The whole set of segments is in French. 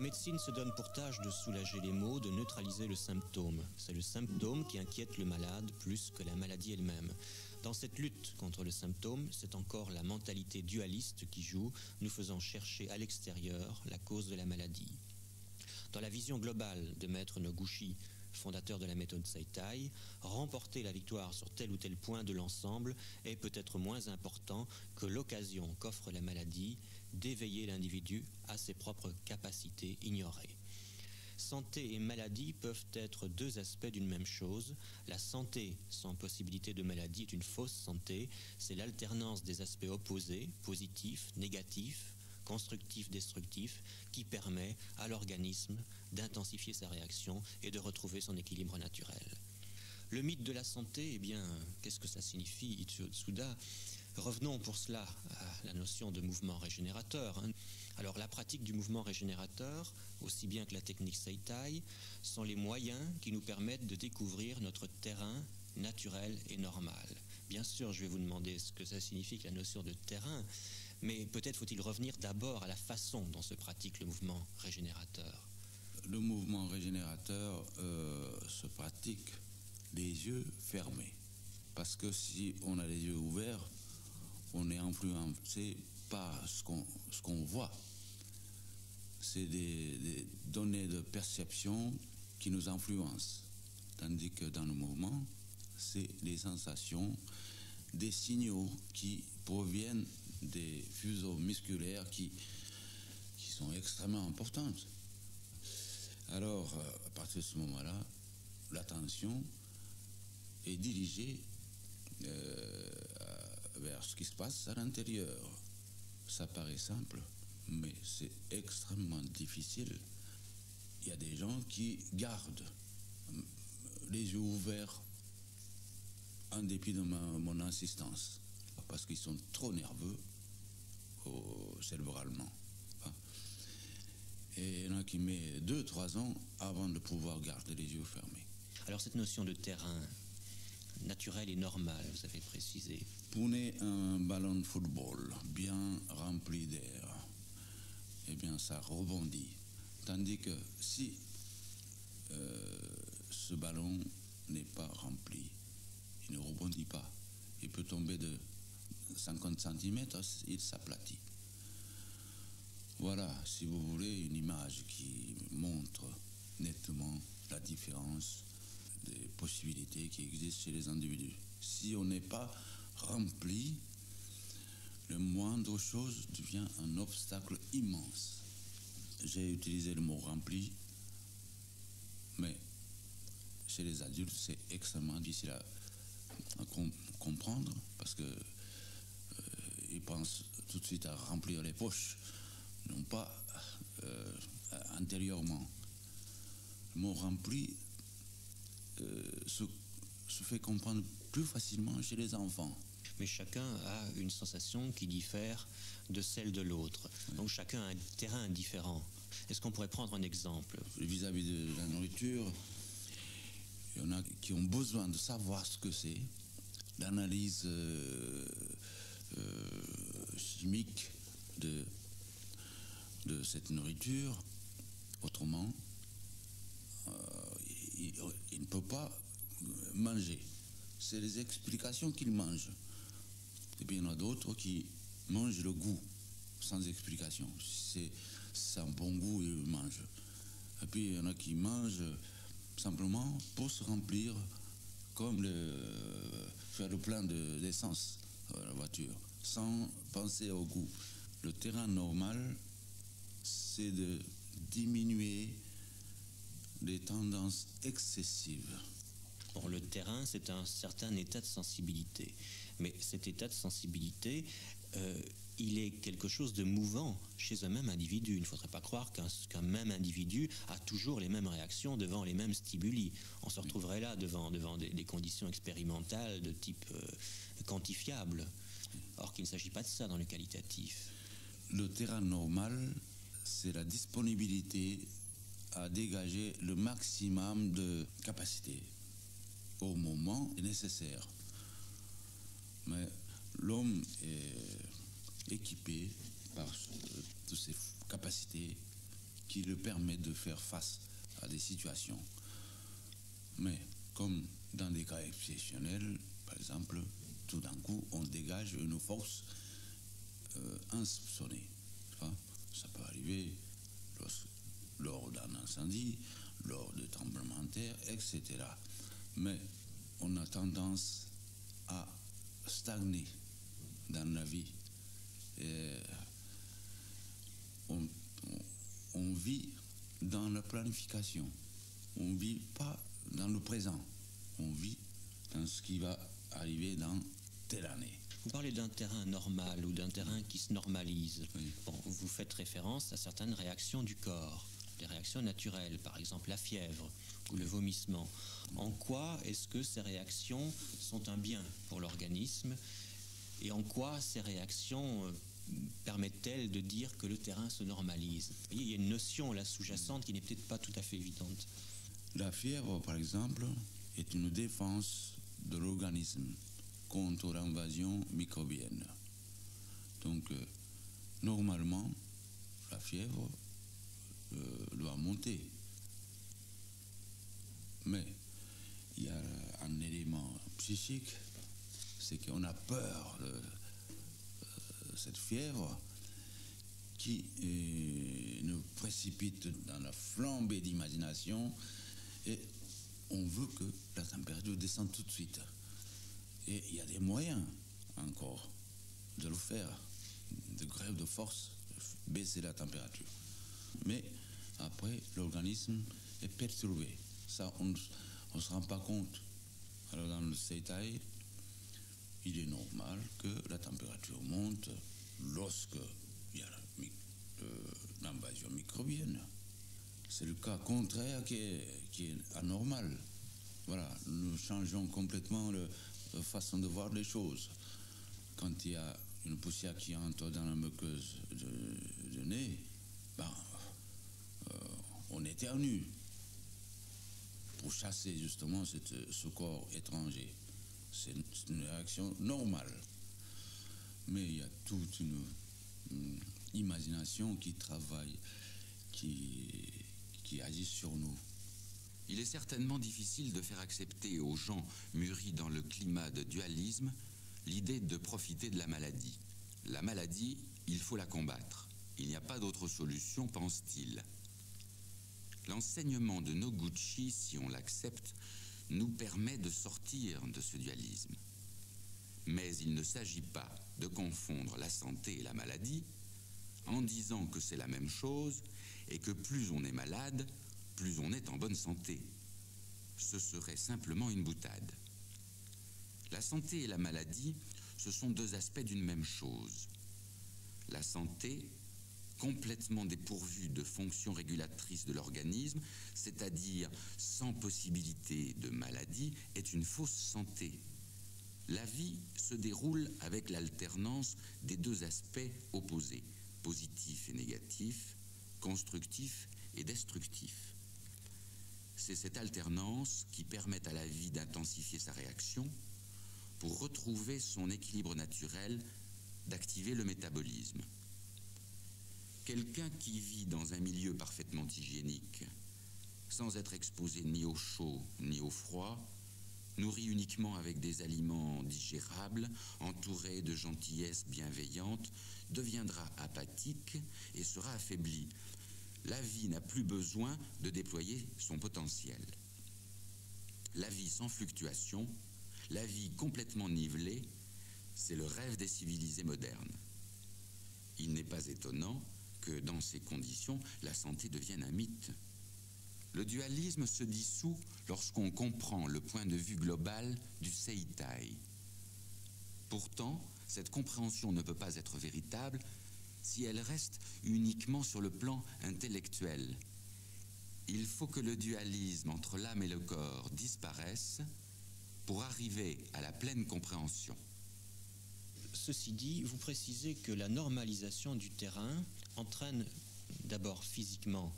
La médecine se donne pour tâche de soulager les maux, de neutraliser le symptôme. C'est le symptôme qui inquiète le malade plus que la maladie elle-même. Dans cette lutte contre le symptôme, c'est encore la mentalité dualiste qui joue, nous faisant chercher à l'extérieur la cause de la maladie. Dans la vision globale de Maître Noguchi, fondateur de la méthode Saitai, remporter la victoire sur tel ou tel point de l'ensemble est peut-être moins important que l'occasion qu'offre la maladie d'éveiller l'individu à ses propres capacités ignorées. Santé et maladie peuvent être deux aspects d'une même chose. La santé sans possibilité de maladie est une fausse santé, c'est l'alternance des aspects opposés, positifs, négatifs, constructif-destructif, qui permet à l'organisme d'intensifier sa réaction et de retrouver son équilibre naturel. Le mythe de la santé, eh bien, qu'est-ce que ça signifie, Itsuo Tsuda? Revenons pour cela à la notion de mouvement régénérateur. Alors, la pratique du mouvement régénérateur, aussi bien que la technique Saitai, sont les moyens qui nous permettent de découvrir notre terrain naturel et normal. Bien sûr, je vais vous demander ce que ça signifie que la notion de terrain, mais peut-être faut-il revenir d'abord à la façon dont se pratique le mouvement régénérateur. Le mouvement régénérateur se pratique les yeux fermés, parce que si on a les yeux ouverts, on est influencé par ce qu'on voit. C'est des données de perception qui nous influencent, tandis que dans le mouvement, c'est des sensations, des signaux qui proviennent des fuseaux musculaires qui sont extrêmement importantes. Alors, à partir de ce moment-là, l'attention est dirigée vers ce qui se passe à l'intérieur. Ça paraît simple, mais c'est extrêmement difficile. Il y a des gens qui gardent les yeux ouverts en dépit de mon insistance, parce qu'ils sont trop nerveux cérébralement. Et il y en a qui met 2-3 ans avant de pouvoir garder les yeux fermés. Alors cette notion de terrain naturel et normal, vous avez précisé. Prenez un ballon de football bien rempli d'air, eh bien ça rebondit. Tandis que si ce ballon n'est pas rempli, ne rebondit pas. Il peut tomber de 50 cm, il s'aplatit. Voilà, si vous voulez, une image qui montre nettement la différence des possibilités qui existent chez les individus. Si on n'est pas rempli, la moindre chose devient un obstacle immense. J'ai utilisé le mot rempli, mais chez les adultes, c'est extrêmement difficile à comprendre, parce que ils pensent tout de suite à remplir les poches, non pas intérieurement. Le mot rempli se fait comprendre plus facilement chez les enfants. Mais chacun a une sensation qui diffère de celle de l'autre. Donc chacun a un terrain différent. Est-ce qu'on pourrait prendre un exemple vis-à-vis de la nourriture? Il y en a qui ont besoin de savoir ce que c'est, l'analyse chimique de cette nourriture. Autrement, il ne peut pas manger. C'est les explications qu'il mange. Et bien il y en a d'autres qui mangent le goût, sans explication. Si c'est un bon goût, ils mangent. Et puis il y en a qui mangent simplement pour se remplir, comme faire le plein d'essence à la voiture, sans penser au goût. Le terrain normal, c'est de diminuer les tendances excessives. Bon, le terrain, c'est un certain état de sensibilité. Mais cet état de sensibilité, il est quelque chose de mouvant chez un même individu. Il ne faudrait pas croire qu'un même individu a toujours les mêmes réactions devant les mêmes stimuli. On se retrouverait là devant des conditions expérimentales de type quantifiable. Or qu'il ne s'agit pas de ça dans le qualitatif. Le terrain normal, c'est la disponibilité à dégager le maximum de capacité au moment nécessaire. Mais l'homme est équipé par toutes ses capacités qui le permet de faire face à des situations. Mais comme dans des cas exceptionnels, par exemple, tout d'un coup, on dégage une force insoupçonnée. Ça peut arriver lors d'un incendie, lors de tremblements de terre, etc. Mais on a tendance à stagner dans la vie. Et on vit dans la planification. On ne vit pas dans le présent. On vit dans ce qui va arriver dans telle année. Vous parlez d'un terrain normal ou d'un terrain qui se normalise. Oui. Bon, vous faites référence à certaines réactions du corps, des réactions naturelles, par exemple la fièvre ou le vomissement. En quoi est-ce que ces réactions sont un bien pour l'organisme et en quoi ces réactions permettent-elles de dire que le terrain se normalise? Vous voyez, il y a une notion là sous-jacente qui n'est peut-être pas tout à fait évidente. La fièvre, par exemple, est une défense de l'organisme contre l'invasion microbienne. Donc, normalement, la fièvre doit monter. Mais il y a un élément psychique, c'est qu'on a peur de cette fièvre qui nous précipite dans la flambée d'imagination et on veut que la température descende tout de suite. Et il y a des moyens encore de le faire, de grève de force, baisser la température. Mais après, l'organisme est perturbé. Ça, on ne se rend pas compte. Alors dans le seitai, il est normal que la température monte lorsque il y a l'invasion microbienne. C'est le cas contraire qui est anormal. Voilà, nous changeons complètement la façon de voir les choses. Quand il y a une poussière qui entre dans la muqueuse du nez, on éternue pour chasser justement ce corps étranger. C'est une réaction normale. Mais il y a toute une imagination qui travaille, qui agit sur nous. Il est certainement difficile de faire accepter aux gens mûris dans le climat de dualisme l'idée de profiter de la maladie. La maladie, il faut la combattre. Il n'y a pas d'autre solution, pense-t-il. L'enseignement de Noguchi, si on l'accepte, nous permet de sortir de ce dualisme. Mais il ne s'agit pas de confondre la santé et la maladie en disant que c'est la même chose et que plus on est malade, plus on est en bonne santé. Ce serait simplement une boutade. La santé et la maladie, ce sont deux aspects d'une même chose. La santé, complètement dépourvue de fonctions régulatrices de l'organisme, c'est-à-dire sans possibilité de maladie, est une fausse santé. La vie se déroule avec l'alternance des deux aspects opposés, positif et négatif, constructif et destructif. C'est cette alternance qui permet à la vie d'intensifier sa réaction pour retrouver son équilibre naturel, d'activer le métabolisme. Quelqu'un qui vit dans un milieu parfaitement hygiénique, sans être exposé ni au chaud ni au froid, nourri uniquement avec des aliments digérables, entouré de gentillesse bienveillante, deviendra apathique et sera affaibli. La vie n'a plus besoin de déployer son potentiel. La vie sans fluctuation, la vie complètement nivelée, c'est le rêve des civilisés modernes. Il n'est pas étonnant que dans ces conditions, la santé devienne un mythe. Le dualisme se dissout lorsqu'on comprend le point de vue global du Seitai. Pourtant, cette compréhension ne peut pas être véritable si elle reste uniquement sur le plan intellectuel. Il faut que le dualisme entre l'âme et le corps disparaisse pour arriver à la pleine compréhension. Ceci dit, vous précisez que la normalisation du terrain entraîne d'abord physiquement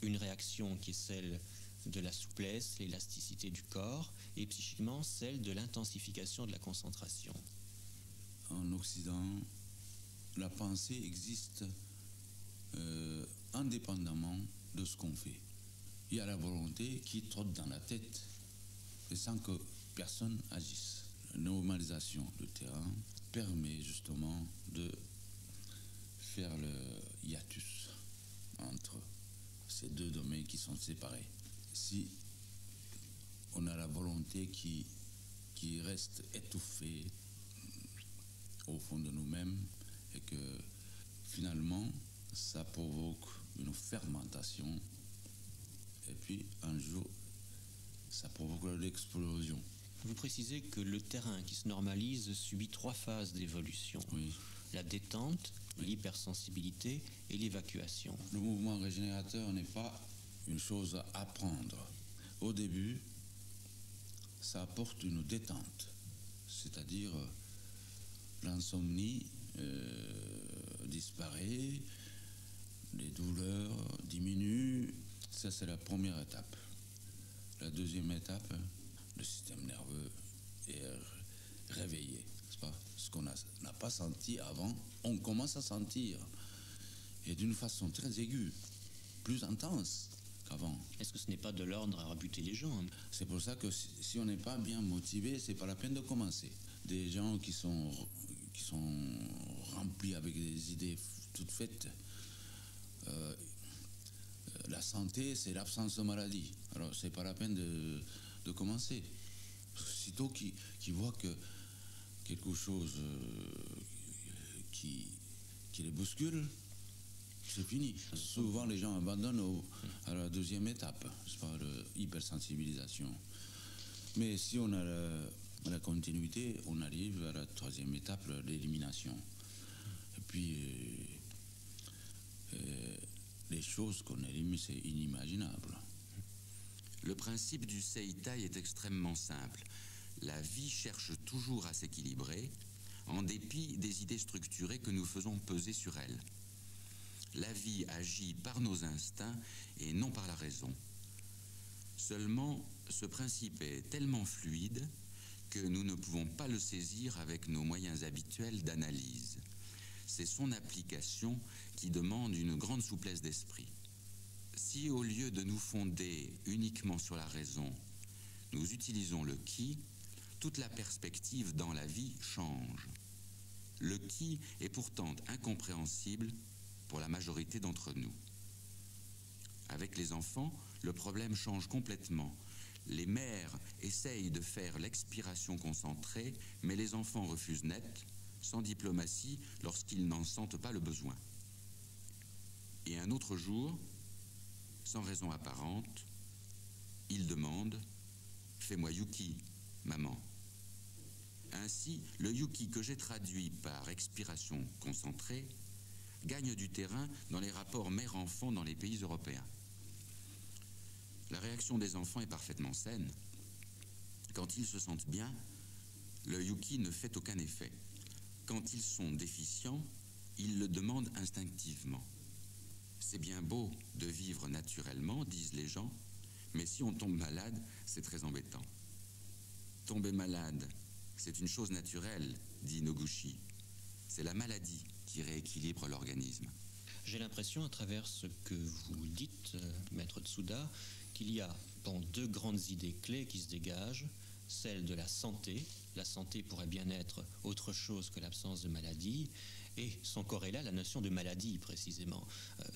une réaction qui est celle de la souplesse, l'élasticité du corps, et psychiquement celle de l'intensification de la concentration. En Occident, la pensée existe indépendamment de ce qu'on fait. Il y a la volonté qui trotte dans la tête et sans que personne agisse. La normalisation du terrain permet justement de faire le hiatus entre ces deux domaines qui sont séparés. Si on a la volonté qui reste étouffée au fond de nous-mêmes et que finalement ça provoque une fermentation et puis un jour ça provoque l'explosion. Vous précisez que le terrain qui se normalise subit trois phases d'évolution. Oui. La détente, oui, l'hypersensibilité et l'évacuation. Le mouvement régénérateur n'est pas une chose à apprendre. Au début, ça apporte une détente, c'est-à-dire l'insomnie disparaît, les douleurs diminuent. Ça, c'est la première étape. La deuxième étape, le système nerveux est réveillé. C'est pas ce qu'on n'a pas senti avant, on commence à sentir. Et d'une façon très aiguë, plus intense qu'avant. Est-ce que ce n'est pas de l'ordre à rebuter les gens? C'est pour ça que si on n'est pas bien motivé, c'est pas la peine de commencer. Des gens qui sont remplis avec des idées toutes faites. La santé, c'est l'absence de maladie. Alors, c'est pas la peine de commencer. Sitôt qui voit que quelque chose qui les bouscule, c'est fini. Souvent, les gens abandonnent à la deuxième étape, c'est pas l'hypersensibilisation. Mais si on a la continuité, on arrive à la troisième étape, l'élimination. Et puis, les choses qu'on élimine, c'est inimaginable. Le principe du Seitai est extrêmement simple. La vie cherche toujours à s'équilibrer, en dépit des idées structurées que nous faisons peser sur elle. La vie agit par nos instincts et non par la raison. Seulement, ce principe est tellement fluide que nous ne pouvons pas le saisir avec nos moyens habituels d'analyse. C'est son application qui demande une grande souplesse d'esprit. Si au lieu de nous fonder uniquement sur la raison, nous utilisons le qi, toute la perspective dans la vie change. Le qi est pourtant incompréhensible pour la majorité d'entre nous. Avec les enfants, le problème change complètement. Les mères essayent de faire l'expiration concentrée, mais les enfants refusent net, sans diplomatie, lorsqu'ils n'en sentent pas le besoin. Et un autre jour, sans raison apparente, il demande « Fais-moi yuki, maman ». Ainsi, le yuki que j'ai traduit par « expiration concentrée » gagne du terrain dans les rapports mère-enfant dans les pays européens. La réaction des enfants est parfaitement saine. Quand ils se sentent bien, le yuki ne fait aucun effet. Quand ils sont déficients, ils le demandent instinctivement. C'est bien beau de vivre naturellement, disent les gens, mais si on tombe malade, c'est très embêtant. Tomber malade, c'est une chose naturelle, dit Noguchi. C'est la maladie qui rééquilibre l'organisme. J'ai l'impression, à travers ce que vous dites, Maître Tsuda, qu'il y a bon, deux grandes idées clés qui se dégagent. Celle de la santé. La santé pourrait bien être autre chose que l'absence de maladie. Et son corrélat, la notion de maladie, précisément.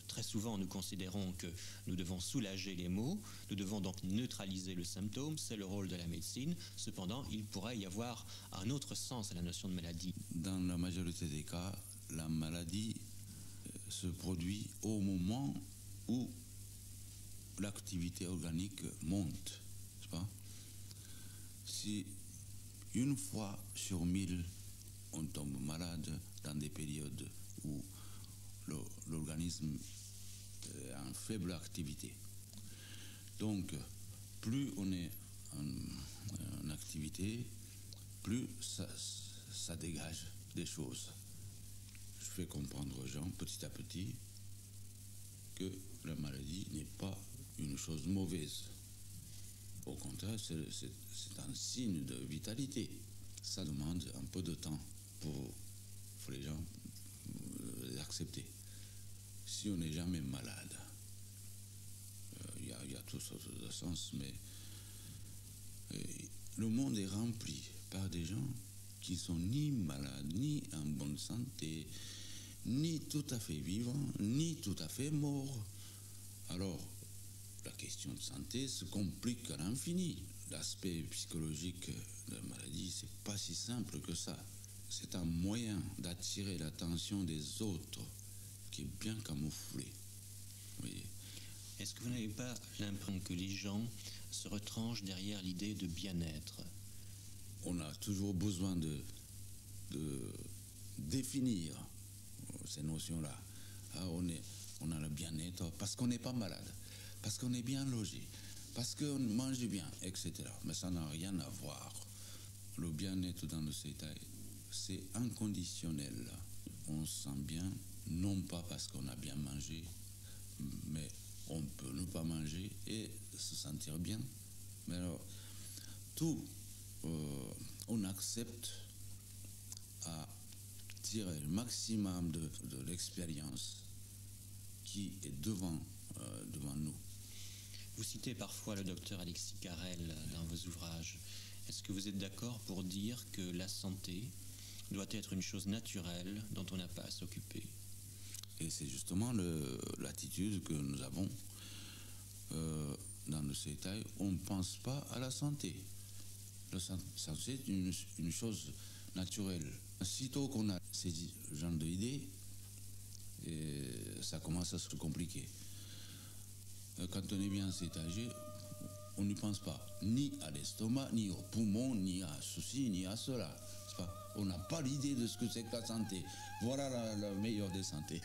Très souvent, nous considérons que nous devons soulager les maux, nous devons donc neutraliser le symptôme, c'est le rôle de la médecine. Cependant, il pourrait y avoir un autre sens à la notion de maladie. Dans la majorité des cas, la maladie se produit au moment où l'activité organique monte, n'est-ce pas ? Si une fois sur 1000, on tombe malade dans des périodes où l'organisme a une faible activité. Donc, plus on est en activité, plus ça dégage des choses. Je fais comprendre aux gens, petit à petit, que la maladie n'est pas une chose mauvaise. Au contraire, c'est un signe de vitalité. Ça demande un peu de temps pour les gens l'accepter. ici, on n'est jamais malade. Il y a toutes sortes de sens, mais le monde est rempli par des gens qui sont ni malades, ni en bonne santé, ni tout à fait vivants, ni tout à fait morts. Alors, la question de santé se complique à l'infini. L'aspect psychologique de la maladie, c'est pas si simple que ça. C'est un moyen d'attirer l'attention des autres qui est bien camouflé. Vous voyez ? Est-ce que vous n'avez pas l'impression que les gens se retranchent derrière l'idée de bien-être? On a toujours besoin de définir ces notions-là. Ah, on a le bien-être parce qu'on n'est pas malade, parce qu'on est bien logé, parce qu'on mange bien, etc. Mais ça n'a rien à voir. Le bien-être dans le Seita, c'est inconditionnel. On se sent bien, non pas parce qu'on a bien mangé, mais on peut ne pas manger et se sentir bien. Mais alors, on accepte à tirer le maximum de l'expérience qui est devant nous. Vous citez parfois le docteur Alexis Carrel dans vos ouvrages. Est-ce que vous êtes d'accord pour dire que la santé doit être une chose naturelle dont on n'a pas à s'occuper? Et c'est justement l'attitude que nous avons dans le Seitai. On ne pense pas à la santé. La santé est une chose naturelle. Sitôt qu'on a ces genres d'idées, ça commence à se compliquer. Quand on est bien sétagé, on n'y pense pas. Ni à l'estomac, ni au poumon, ni à ceci, ni à cela. On n'a pas l'idée de ce que c'est que la santé. Voilà la meilleure des santés.